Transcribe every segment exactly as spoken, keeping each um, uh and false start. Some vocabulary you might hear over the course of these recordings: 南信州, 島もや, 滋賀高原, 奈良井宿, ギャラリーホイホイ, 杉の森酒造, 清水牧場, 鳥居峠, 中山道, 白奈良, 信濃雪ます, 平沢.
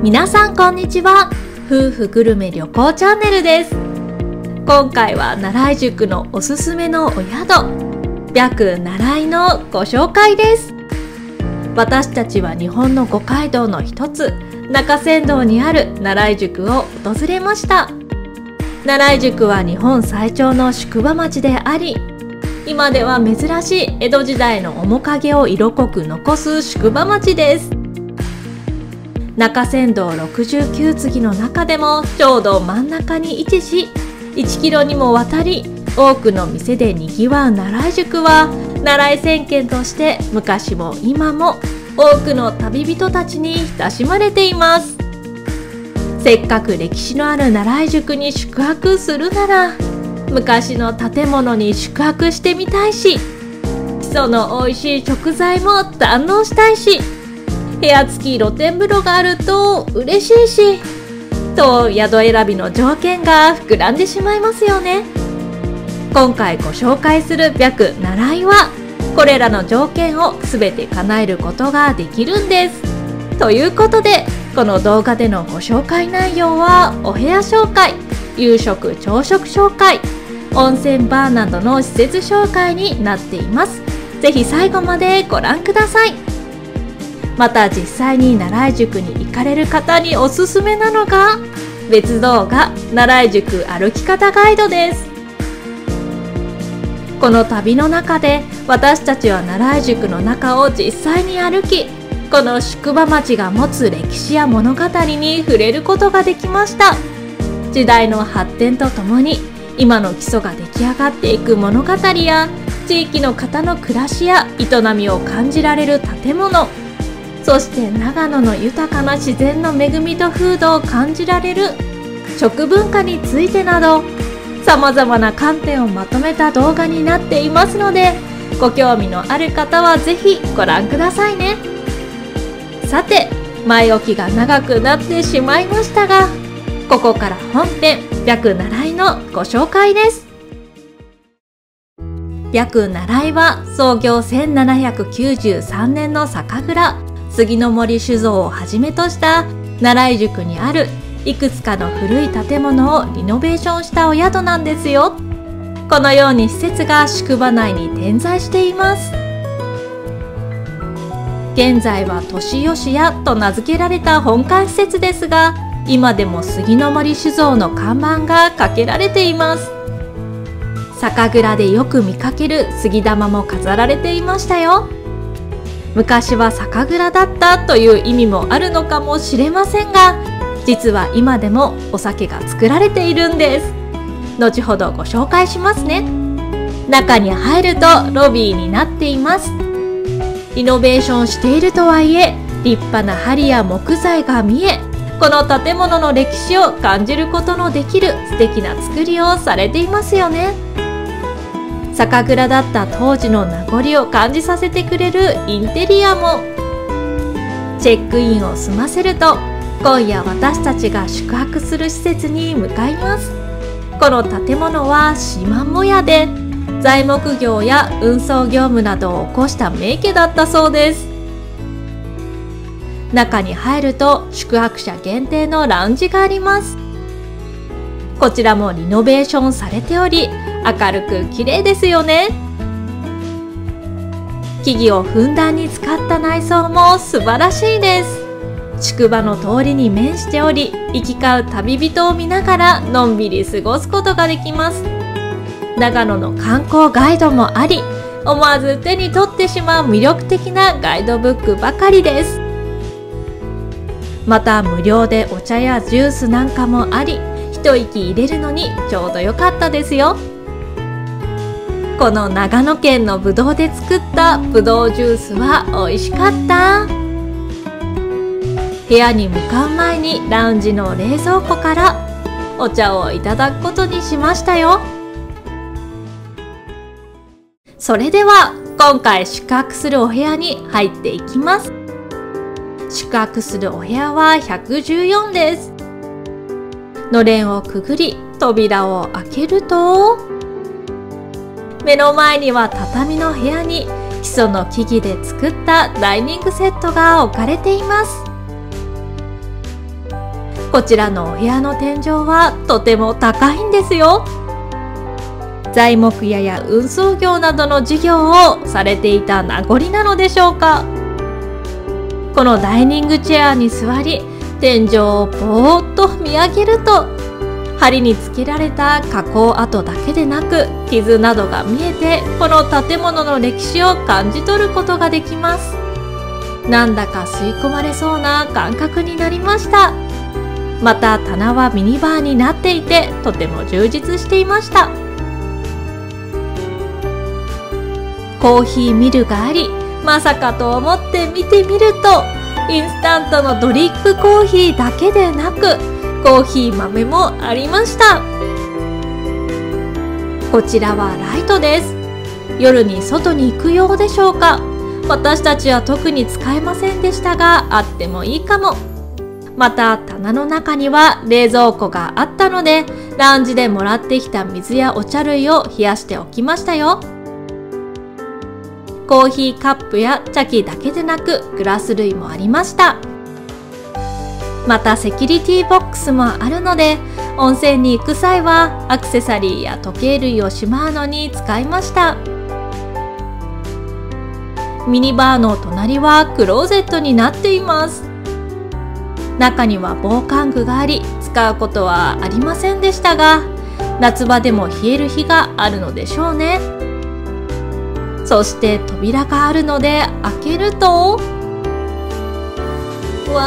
皆さんこんにちは。夫婦グルメ旅行チャンネルです。今回は奈良井宿のおすすめのお宿、白奈良のご紹介です。私たちは日本の五街道の一つ、中山道にある奈良井宿を訪れました。奈良井宿は日本最長の宿場町であり、今では珍しい江戸時代の面影を色濃く残す宿場町です。中山道ろくじゅうきゅう次の中でもちょうど真ん中に位置し、いちキロにもわたり多くの店でにぎわう奈良井宿は、奈良井千軒として昔も今も多くの旅人たちに親しまれています。せっかく歴史のある奈良井宿に宿泊するなら、昔の建物に宿泊してみたいし、基礎の美味しい食材も堪能したいし、部屋付き露天風呂があると嬉しいしと、宿選びの条件が膨らんでしまいますよね。今回ご紹介する白奈良はこれらの条件を全て叶えることができるんです。ということで、この動画でのご紹介内容はお部屋紹介、夕食・朝食紹介、温泉バーなどの施設紹介になっています。ぜひ最後までご覧ください。また実際に奈良井宿に行かれる方におすすめなのが別動画、奈良井宿歩き方ガイドです。この旅の中で私たちは奈良井宿の中を実際に歩き、この宿場町が持つ歴史や物語に触れることができました。時代の発展とともに今の基礎が出来上がっていく物語や、地域の方の暮らしや営みを感じられる建物、そして長野の豊かな自然の恵みと風土を感じられる食文化についてなど、さまざまな観点をまとめた動画になっていますので、ご興味のある方は是非ご覧くださいね。さて、前置きが長くなってしまいましたが、ここから本編、白奈良のご紹介です。白奈良は創業せんななひゃくきゅうじゅうさんねんの酒蔵杉の森酒造をはじめとした奈良井宿にあるいくつかの古い建物をリノベーションしたお宿なんですよ。このように施設が宿場内に点在しています。現在は年吉屋と名付けられた本館施設ですが、今でも杉の森酒造の看板がかけられています。酒蔵でよく見かける杉玉も飾られていましたよ。昔は酒蔵だったという意味もあるのかもしれませんが、実は今でもお酒が作られているんです。後ほどご紹介しますね。中に入るとロビーになっています。リノベーションしているとはいえ、立派な梁や木材が見え、この建物の歴史を感じることのできる素敵な造りをされていますよね。酒蔵だった当時の名残を感じさせてくれるインテリアも。チェックインを済ませると、今夜私たちが宿泊する施設に向かいます。この建物は島もやで、材木業や運送業務などを起こした名家だったそうです。中に入ると宿泊者限定のラウンジがあります。こちらもリノベーションされており、明るく綺麗ですよね。木々をふんだんに使った内装も素晴らしいです。宿場の通りに面しており、行き交う旅人を見ながらのんびり過ごすことができます。長野の観光ガイドもあり、思わず手に取ってしまう魅力的なガイドブックばかりです。また無料でお茶やジュースなんかもあり、一息入れるのにちょうど良かったですよ。この長野県のぶどうで作ったぶどうジュースは美味しかった。部屋に向かう前にラウンジの冷蔵庫からお茶をいただくことにしましたよ。それでは今回宿泊するお部屋に入っていきます。宿泊するお部屋はひゃくじゅうよんです。のれんをくぐり扉を開けると、目の前には畳の部屋に基礎の木々で作ったダイニングセットが置かれています。こちらのお部屋の天井はとても高いんですよ。材木屋や運送業などの事業をされていた名残なのでしょうか。このダイニングチェアに座り、天井をぼーっと見上げると、梁につけられた加工跡だけでなく傷などが見えて、この建物の歴史を感じ取ることができます。なんだか吸い込まれそうな感覚になりました。また棚はミニバーになっていて、とても充実していました。コーヒーミルがあり、まさかと思って見てみると、インスタントのドリップコーヒーだけでなくコーヒー豆もありました。こちらはライトです。夜に外に行くようでしょうか。私たちは特に使えませんでしたが、あってもいいかも。また棚の中には冷蔵庫があったので、ラウンジでもらってきた水やお茶類を冷やしておきましたよ。コーヒーカップや茶器だけでなくグラス類もありました。またセキュリティボックスもあるので、温泉に行く際はアクセサリーや時計類をしまうのに使いました。ミニバーの隣はクローゼットになっています。中には防寒具があり、使うことはありませんでしたが、夏場でも冷える日があるのでしょうね。そして扉があるので開けると、わ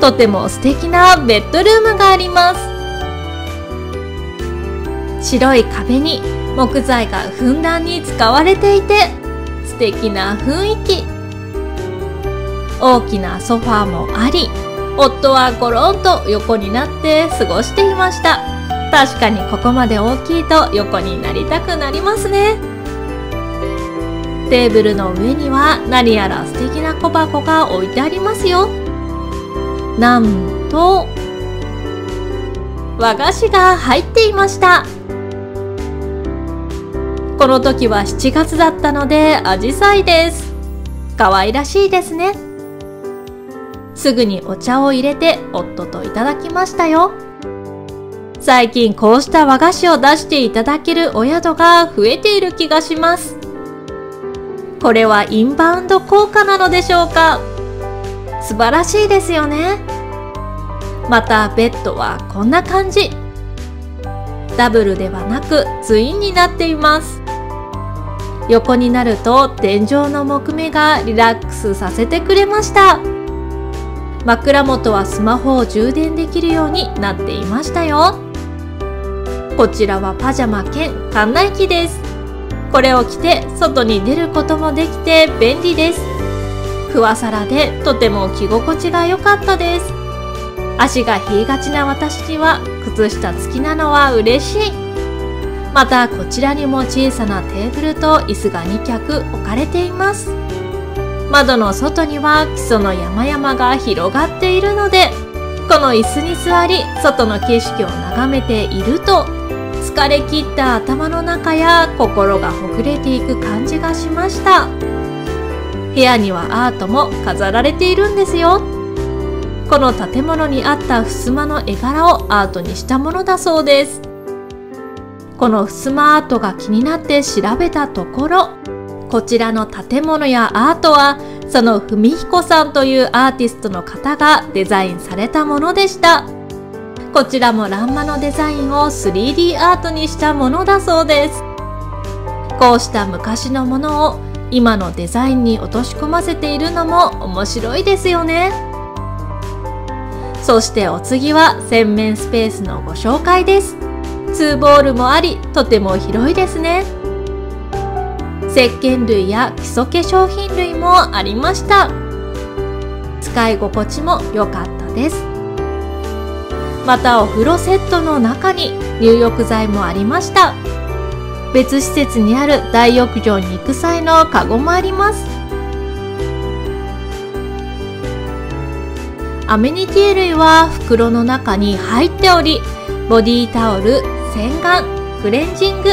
ー、とても素敵なベッドルームがあります。白い壁に木材がふんだんに使われていて素敵な雰囲気。大きなソファーもあり、夫はゴロンと横になって過ごしていました。確かにここまで大きいと横になりたくなりますね。テーブルの上には何やら素敵な小箱が置いてありますよ。なんと和菓子が入っていました。この時はしちがつだったのでアジサイです。可愛らしいですね。すぐにお茶を入れて夫といただきましたよ。最近こうした和菓子を出していただけるお宿が増えている気がします。これはインバウンド効果なのでしょうか。素晴らしいですよね。またベッドはこんな感じ。ダブルではなくツインになっています。横になると天井の木目がリラックスさせてくれました。枕元はスマホを充電できるようになっていましたよ。こちらはパジャマ兼館内着です。これを着て外に出ることもできて便利です。桑皿でとても着心地が良かったです。足が冷えがちな私には靴下付きなのは嬉しい。またこちらにも小さなテーブルと椅子がに脚置かれています。窓の外には木曽の山々が広がっているので、この椅子に座り外の景色を眺めていると、疲れ切った頭の中や心がほぐれていく感じがしました。部屋にはアートも飾られているんですよ。この建物にあった襖の絵柄をアートにしたものだそうです。この襖アートが気になって調べたところ、こちらの建物やアートはその文彦さんというアーティストの方がデザインされたものでした。こちらも欄間のデザインを スリーディー アートにしたものだそうです。こうした昔のものを今のデザインに落とし込ませているのも面白いですよね。そしてお次は洗面スペースのご紹介です。ツーボールもあり、とても広いですね。石鹸類や基礎化粧品類もありました。使い心地も良かったです。またお風呂セットの中に入浴剤もありました。別施設にある大浴場に行く際のカゴもあります。アメニティ類は袋の中に入っており、ボディタオル、洗顔、クレンジング、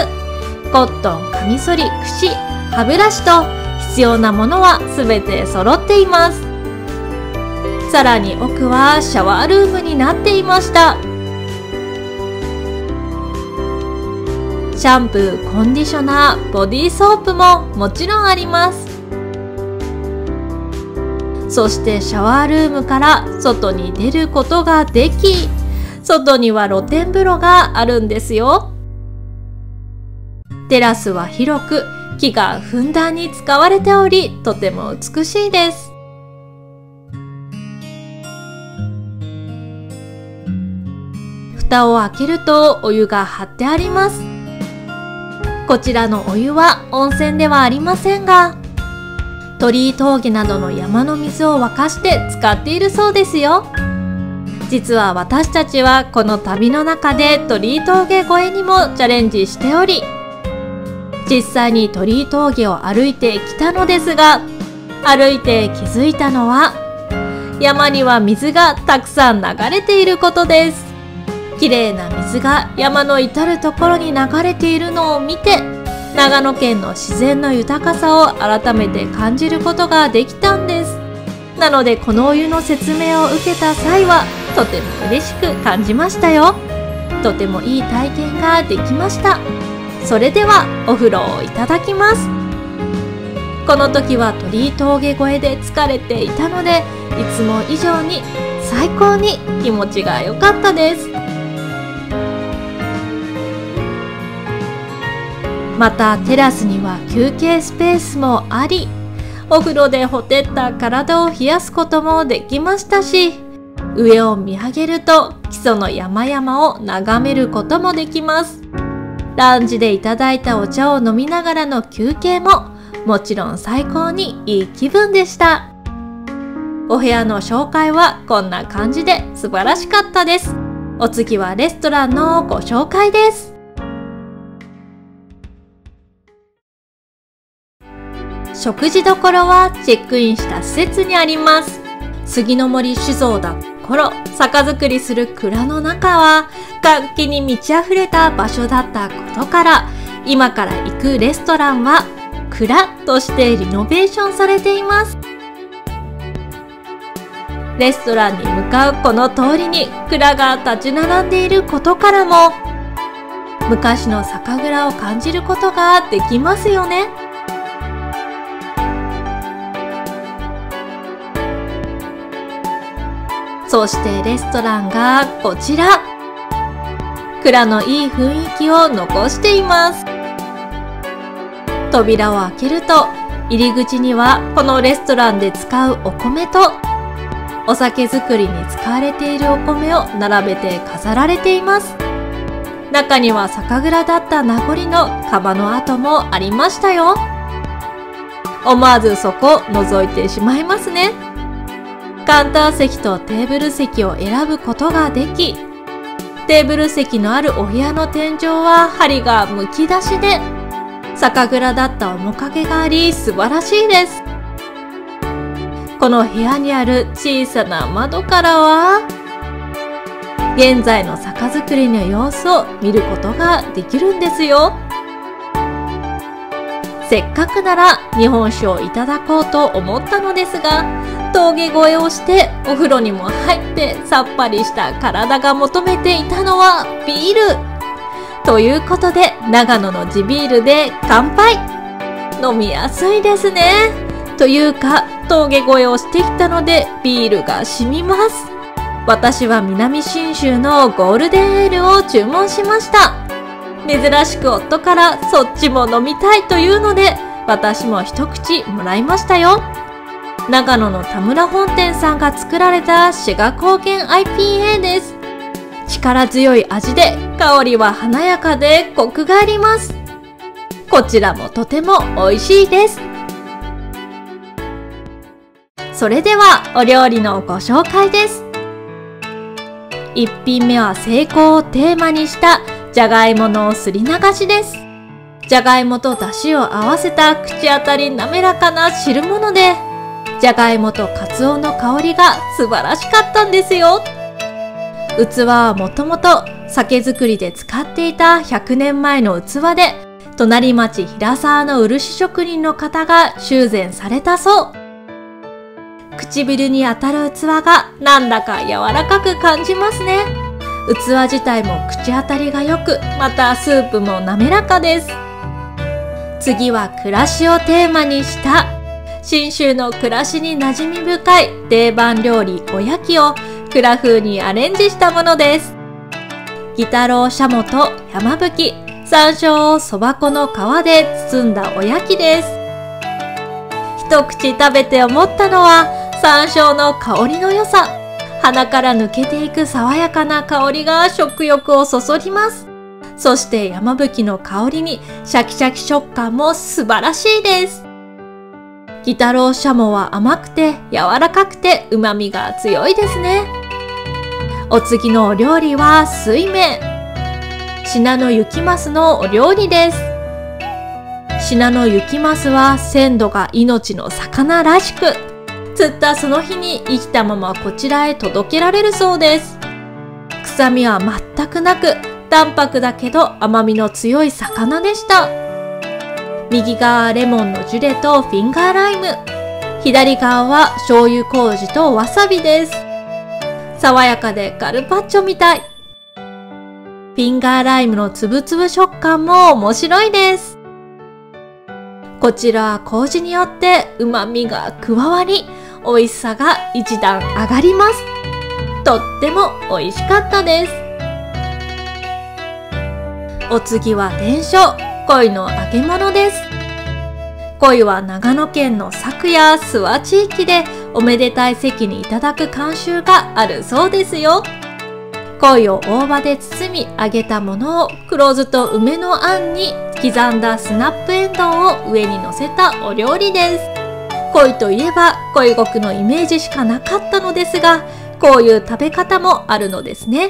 コットン、カミソリ、櫛、歯ブラシと必要なものはすべて揃っています。さらに奥はシャワールームになっていました。シャンプー、コンディショナー、ボディーソープももちろんあります。そしてシャワールームから外に出ることができ、外には露天風呂があるんですよ。テラスは広く、木がふんだんに使われており、とても美しいです。蓋を開けるとお湯が張ってあります。こちらのお湯は温泉ではありませんが、鳥居峠などの山の水を沸かして使っているそうですよ。実は私たちはこの旅の中で鳥居峠越えにもチャレンジしており、実際に鳥居峠を歩いてきたのですが、歩いて気づいたのは山には水がたくさん流れていることです。綺麗な水が山の至る所に流れているのを見て、長野県の自然の豊かさを改めて感じることができたんです。なのでこのお湯の説明を受けた際はとても嬉しく感じましたよ。とてもいい体験ができました。それではお風呂をいただきます。この時は鳥居峠越えで疲れていたので、いつも以上に最高に気持ちが良かったです。またテラスには休憩スペースもあり、お風呂でほてった体を冷やすこともできましたし、上を見上げると基礎の山々を眺めることもできます。ラウンジでいただいたお茶を飲みながらの休憩ももちろん最高にいい気分でした。お部屋の紹介はこんな感じで素晴らしかったです。お次はレストランのご紹介です。食事どころはチェックインした施設にあります。杉の森酒造だ頃、酒造りする蔵の中は活気に満ち溢れた場所だったことから、今から行くレストランは蔵としてリノベーションされています。レストランに向かうこの通りに蔵が立ち並んでいることからも、昔の酒蔵を感じることができますよね。そしてレストランがこちら。蔵のいい雰囲気を残しています。扉を開けると、入り口にはこのレストランで使うお米とお酒作りに使われているお米を並べて飾られています。中には酒蔵だった名残の窯の跡もありましたよ。思わずそこを覗いてしまいますね。カウンター席とテーブル席を選ぶことができ、テーブル席のあるお部屋の天井は梁がむき出しで、酒蔵だった面影があり素晴らしいです。この部屋にある小さな窓からは現在の酒造りの様子を見ることができるんですよ。せっかくなら日本酒をいただこうと思ったのですが、峠越えをしてお風呂にも入ってさっぱりした体が求めていたのはビールということで、長野の地ビールで乾杯。飲みやすいですね。というか峠越えをしてきたのでビールが染みます。私は南信州のゴールデンエールを注文しました。珍しく夫からそっちも飲みたいというので、私も一口もらいましたよ。長野の田村本店さんが作られた滋賀高原 アイピーエー です。力強い味で香りは華やかでコクがあります。こちらもとても美味しいです。それではお料理のご紹介です。いっぴんめは成功をテーマにしたじゃがいものすり流しです。じゃがいもとだしを合わせた口当たり滑らかな汁物で、じゃがいもとカツオの香りが素晴らしかったんですよ。器はもともと酒造りで使っていたひゃくねんまえの器で、隣町平沢の漆職人の方が修繕されたそう。唇に当たる器がなんだか柔らかく感じますね。器自体も口当たりが良く、またスープも滑らかです。次は暮らしをテーマにした、信州の暮らしに馴染み深い定番料理ごやきをクラ風にアレンジしたものです。ギタロウシャモと山吹、山椒をそば粉の皮で包んだおやきです。一口食べて思ったのは山椒の香りの良さ。鼻から抜けていく爽やかな香りが食欲をそそります。そして山吹の香りにシャキシャキ食感も素晴らしいです。ギタロウシャモは甘くて柔らかくて旨味が強いですね。お次のお料理は水麺。信濃雪ますのお料理です。信濃雪ますは鮮度が命の魚らしく、釣ったその日に生きたままこちらへ届けられるそうです。臭みは全くなく、淡白だけど甘みの強い魚でした。右側レモンのジュレとフィンガーライム、左側は醤油麹とわさびです。爽やかでガルパッチョみたい。フィンガーライムのつぶつぶ食感も面白いです。こちらは麹によって旨味が加わり、美味しさが一段上がります。とっても美味しかったです。お次は伝承、鯉の揚げ物です。鯉は長野県の佐久や諏訪地域でおめでたい席にいただく慣習があるそうですよ。鯉を大葉で包み揚げたものを黒酢と梅のあんに刻んだスナップエンドウを上にのせたお料理です。鯉といえば鯉獄のイメージしかなかったのですが、こういう食べ方もあるのですね。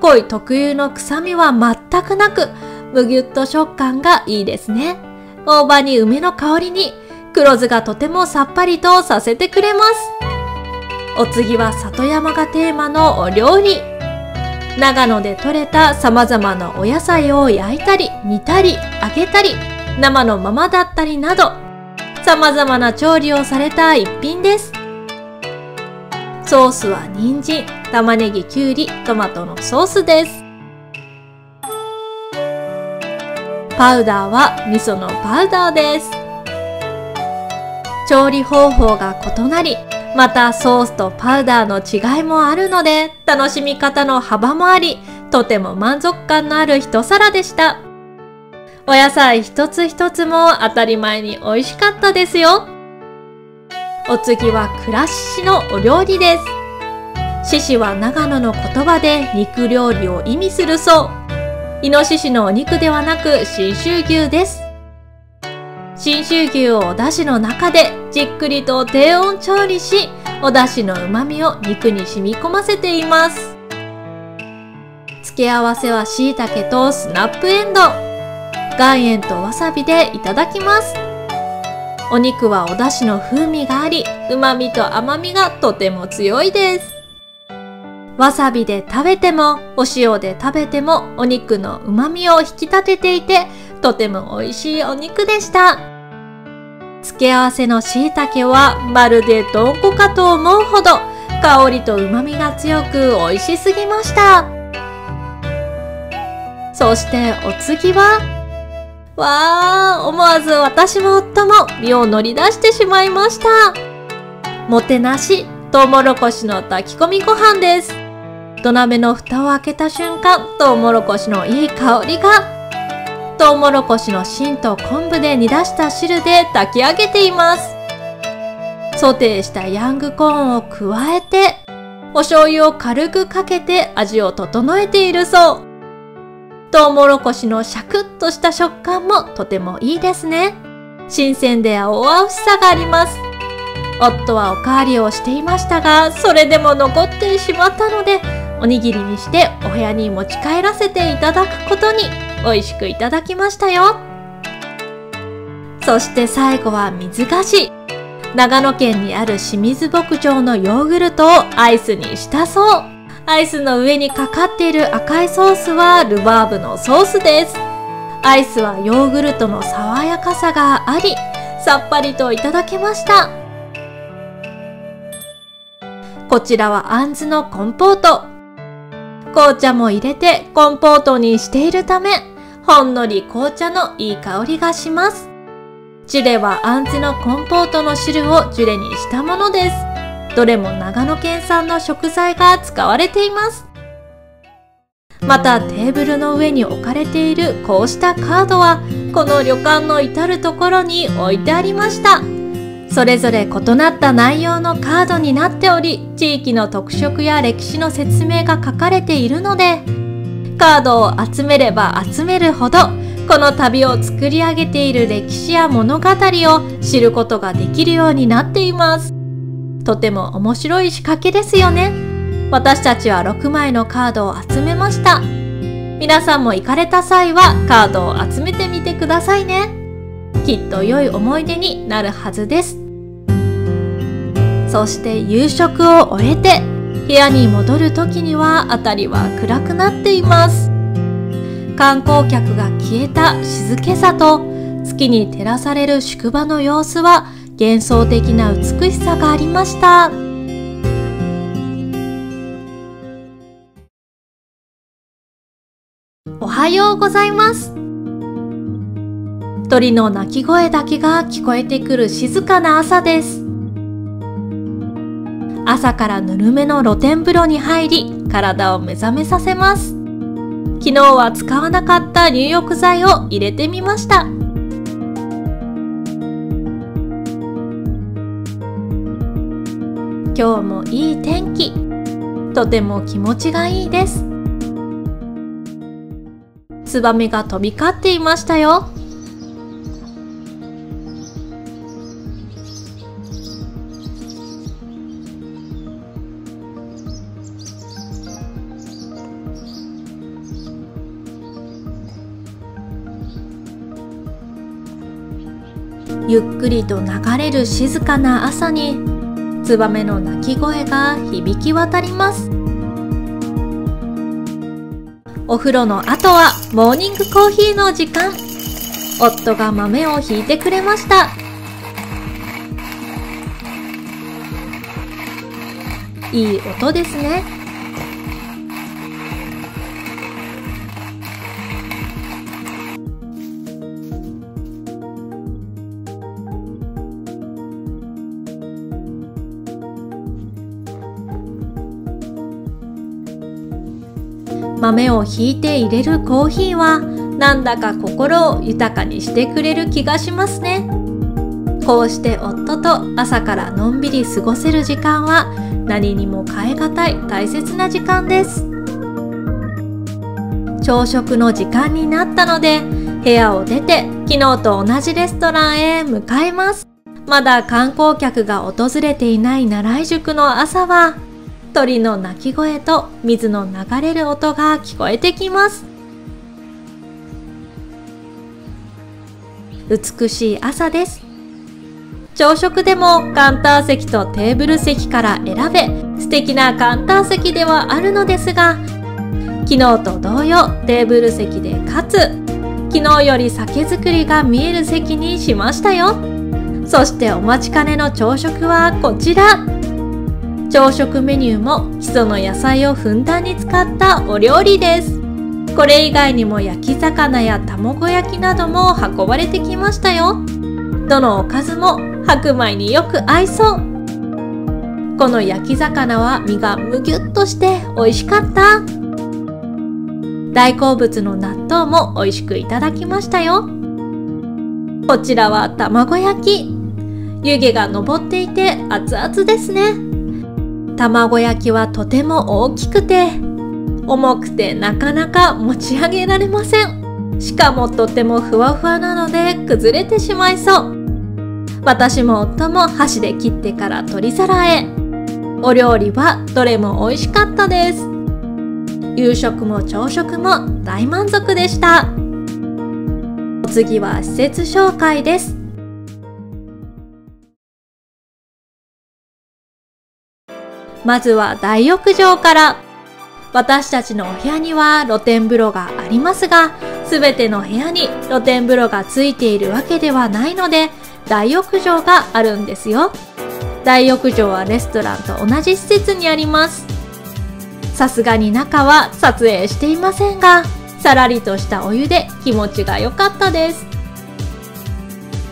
鯉特有の臭みは全くなく、むぎゅっと食感がいいですね。大葉に梅の香りに黒酢がとてもさっぱりとさせてくれます。お次は里山がテーマのお料理。長野で採れた様々なお野菜を焼いたり、煮たり、揚げたり、生のままだったりなど、様々な調理をされた一品です。ソースは人参、玉ねぎ、きゅうり、トマトのソースです。パウダーは味噌のパウダーです。調理方法が異なり、またソースとパウダーの違いもあるので、楽しみ方の幅もあり、とても満足感のある一皿でした。お野菜一つ一つも当たり前に美味しかったですよ。お次は倉獅子のお料理です。獅子は長野の言葉で肉料理を意味するそう。イノシシのお肉ではなく信州牛です。信州牛をお出汁の中でじっくりと低温調理し、お出汁の旨味を肉に染み込ませています。付け合わせは椎茸とスナップエンドウ、岩塩とわさびでいただきます。お肉はお出汁の風味があり、旨味と甘みがとても強いです。わさびで食べても、お塩で食べても、お肉の旨味を引き立てていて、とても美味しいお肉でした。付け合わせの椎茸はまるでどんこかと思うほど香りと旨味が強く美味しすぎました。そしてお次は、わー、思わず私も夫も身を乗り出してしまいました。もてなし、とうもろこしの炊き込みご飯です。土鍋の蓋を開けた瞬間、とうもろこしのいい香りが。とうもろこしの芯と昆布で煮出した汁で炊き上げています。ソテーしたヤングコーンを加えて、お醤油を軽くかけて味を整えているそう。とうもろこしのシャクッとした食感もとてもいいですね。新鮮で青々しさがあります。夫はおかわりをしていましたが、それでも残ってしまったので、おにぎりにしてお部屋に持ち帰らせていただくことに。美味しくいただきましたよ。そして最後は水菓子。長野県にある清水牧場のヨーグルトをアイスにしたそう。アイスの上にかかっている赤いソースはルバーブのソースです。アイスはヨーグルトの爽やかさがあり、さっぱりといただけました。こちらはあんずのコンポート。紅茶も入れてコンポートにしているため、ほんのり紅茶のいい香りがします。ジュレはあんずのコンポートの汁をジュレにしたものです。どれも長野県産の食材が使われています。またテーブルの上に置かれているこうしたカードは、この旅館の至るところに置いてありました。それぞれ異なった内容のカードになっており、地域の特色や歴史の説明が書かれているので、カードを集めれば集めるほど、この旅を作り上げている歴史や物語を知ることができるようになっています。とても面白い仕掛けですよね。私たちはろくまいのカードを集めました。皆さんも行かれた際はカードを集めてみてくださいね。きっと良い思い出になるはずです。そして夕食を終えて、部屋に戻る時には辺りは暗くなっています。観光客が消えた静けさと、月に照らされる宿場の様子は幻想的な美しさがありました。おはようございます。鳥の鳴き声だけが聞こえてくる静かな朝です。朝からぬるめの露天風呂に入り、体を目覚めさせます。昨日は使わなかった入浴剤を入れてみました。今日もいい天気。とても気持ちがいいです。ツバメが飛び交っていましたよ。ゆっくりと流れる静かな朝に、ツバメの鳴き声が響き渡ります。お風呂の後はモーニングコーヒーの時間。夫が豆をひいてくれました。いい音ですね。豆をひいて入れるコーヒーはなんだか心を豊かにしてくれる気がしますね。こうして夫と朝からのんびり過ごせる時間は何にも代え難い大切な時間です。朝食の時間になったので部屋を出て昨日と同じレストランへ向かいます。まだ観光客が訪れていない奈良井宿の朝は鳥の鳴き声と水の流れる音が聞こえてきます。美しい朝です。朝食でもカウンター席とテーブル席から選べ、素敵なカウンター席ではあるのですが、昨日と同様テーブル席でかつ、昨日より酒造りが見える席にしましたよ。そしてお待ちかねの朝食はこちら。朝食メニューも基礎の野菜をふんだんに使ったお料理です。これ以外にも焼き魚や卵焼きなども運ばれてきましたよ。どのおかずも白米によく合いそう。この焼き魚は身がむぎゅっとして美味しかった。大好物の納豆も美味しくいただきましたよ。こちらは卵焼き。湯気が上っていて熱々ですね。卵焼きはとても大きくて重くてなかなか持ち上げられません。しかもとてもふわふわなので崩れてしまいそう。私も夫も箸で切ってから取り皿へ。お料理はどれも美味しかったです。夕食も朝食も大満足でした。お次は施設紹介です。まずは大浴場から。私たちのお部屋には露天風呂がありますが、すべての部屋に露天風呂がついているわけではないので、大浴場があるんですよ。大浴場はレストランと同じ施設にあります。さすがに中は撮影していませんが、さらりとしたお湯で気持ちが良かったです。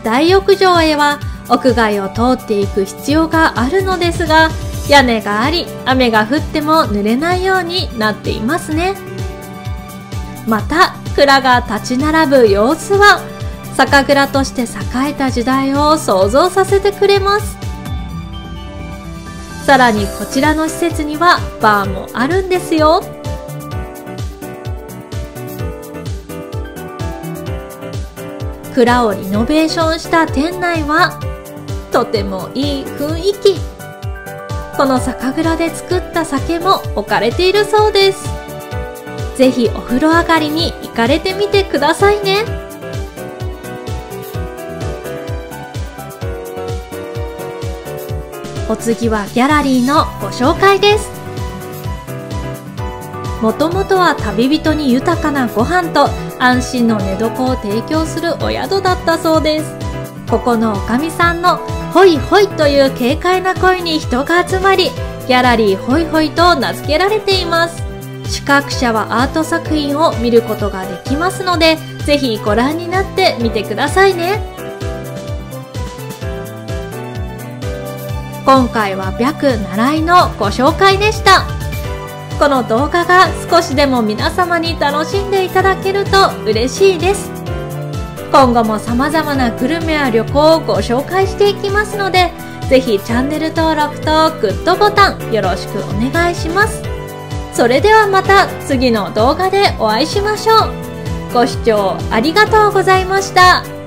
大浴場へは屋外を通っていく必要があるのですが、屋根があり雨が降っても濡れないようになっていますね。また蔵が立ち並ぶ様子は酒蔵として栄えた時代を想像させてくれます。さらにこちらの施設にはバーもあるんですよ。蔵をリノベーションした店内はとてもいい雰囲気。この酒蔵で作った酒も置かれているそうです。ぜひお風呂上がりに行かれてみてくださいね。お次はギャラリーのご紹介です。もともとは旅人に豊かなご飯と安心の寝床を提供するお宿だったそうです。ここのおかみさんのホイホイという軽快な声に人が集まり、ギャラリーホイホイと名付けられています。視覚者はアート作品を見ることができますので、ぜひご覧になってみてくださいね。今回はビャクナライのご紹介でした。この動画が少しでも皆様に楽しんでいただけると嬉しいです。今後も様々なグルメや旅行をご紹介していきますので、ぜひチャンネル登録とグッドボタンよろしくお願いします。それではまた次の動画でお会いしましょう。ご視聴ありがとうございました。